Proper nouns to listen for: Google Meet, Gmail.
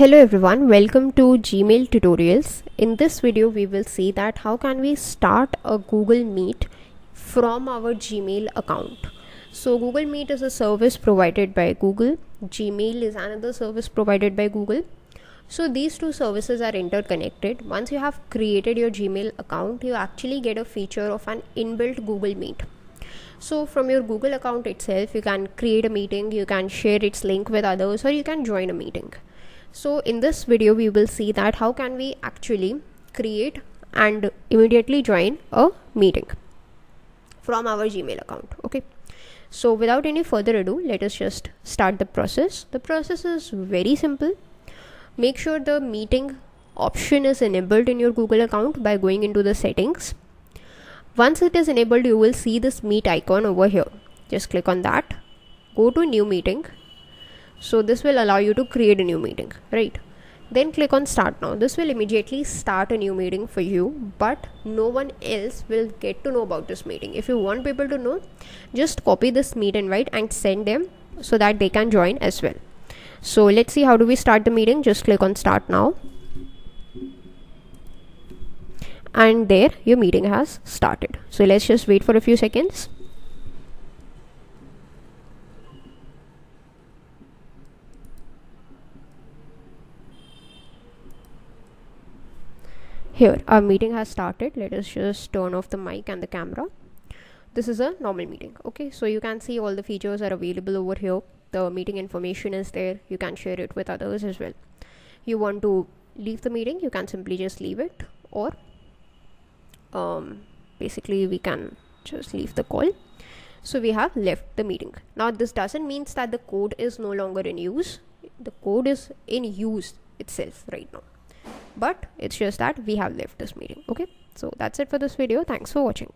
Hello everyone, welcome to Gmail tutorials. In this video we will see that how can we start a Google Meet from our Gmail account. So Google Meet is a service provided by Google. Gmail is another service provided by Google. So these two services are interconnected. Once you have created your Gmail account, you actually get a feature of an inbuilt Google Meet. So from your Google account itself, you can create a meeting, you can share its link with others, or you can join a meeting. So in this video we will see that how can we actually create and immediately join a meeting from our Gmail account. Okay, so without any further ado, let us just start the process. The process is very simple. Make sure the meeting option is enabled in your Google account by going into the settings. Once it is enabled, you will see this meet icon over here. Just click on that, go to new meeting. So this will allow you to create a new meeting, right? Then click on start now. This will immediately start a new meeting for you, but no one else will get to know about this meeting. If you want people to know, just copy this meet invite and send them so that they can join as well. So let's see how do we start the meeting. Just click on start now. And there your meeting has started. So let's just wait for a few seconds. Here our meeting has started. Let us just turn off the mic and the camera. This is a normal meeting. Okay, so you can see all the features are available over here. The meeting information is there. You can share it with others as well. You want to leave the meeting, you can simply just leave it, or basically we can just leave the call. So we have left the meeting. Now this doesn't mean that the code is no longer in use. The code is in use itself right now, but it's just that we have left this meeting. Okay, so that's it for this video. Thanks for watching.